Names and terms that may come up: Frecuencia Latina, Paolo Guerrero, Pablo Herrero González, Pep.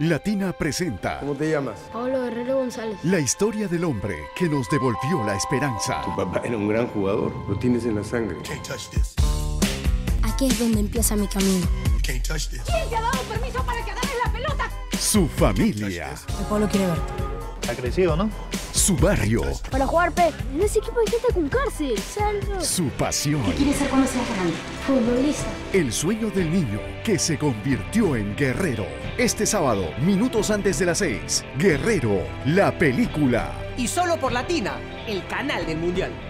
Latina presenta... ¿Cómo te llamas? Pablo Herrero González. La historia del hombre que nos devolvió la esperanza. Tu papá era un gran jugador, lo tienes en la sangre. Aquí es donde empieza mi camino. ¿Quién te ha dado permiso para que agarres la pelota? Su familia. El Pablo quiere verte. Ha crecido, ¿no? Su barrio. Para jugar, Pep. En ese equipo hay gente con cárcel. Salvo. Su pasión. ¿Qué quiere ser cuando sea grande? Futbolista. El sueño del niño que se convirtió en guerrero. Este sábado, minutos antes de las 6, Guerrero, la película. Y solo por Latina, el canal del Mundial.